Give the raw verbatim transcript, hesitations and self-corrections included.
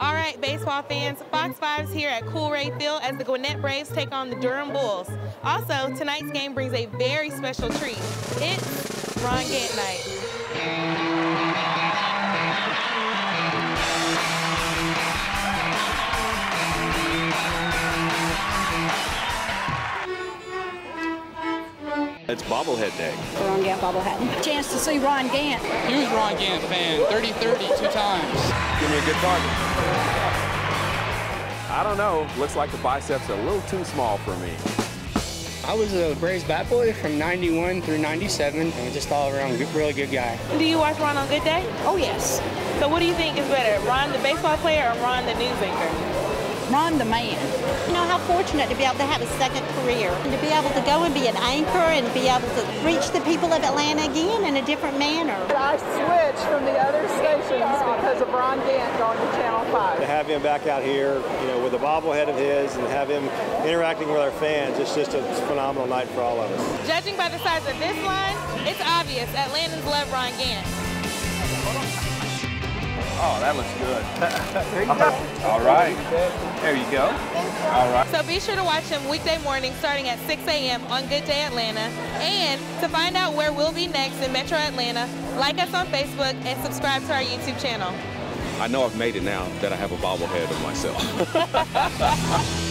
All right, baseball fans, Fox five's here at Coolray Field as the Gwinnett Braves take on the Durham Bulls. Also, tonight's game brings a very special treat. It's Ron Gant night. It's bobblehead day. Ron Gant bobblehead. Chance to see Ron Gant. Huge Ron Gant fan. thirty thirty two times. Give me a good target. I don't know. Looks like the biceps are a little too small for me. I was a Braves bat boy from ninety-one through ninety-seven, and just all around good, really good guy. Do you watch Ron on Good Day? Oh yes. So what do you think is better, Ron the baseball player or Ron the newsanchor? Ron the man. You know how fortunate to be able to have a second career and to be able to go and be an anchor and be able to reach the people of Atlanta again in a different manner. I switched from the other stations because of Ron Gant going to Channel five. To have him back out here, you know, with a bobblehead of his and have him interacting with our fans, it's just a phenomenal night for all of us. Judging by the size of this line, it's obvious Atlantans love Ron Gant. Oh, that looks good. All right. There you go. All right. So be sure to watch him weekday morning starting at six A M on Good Day Atlanta. And to find out where we'll be next in Metro Atlanta, like us on Facebook and subscribe to our YouTube channel. I know I've made it now that I have a bobblehead of myself.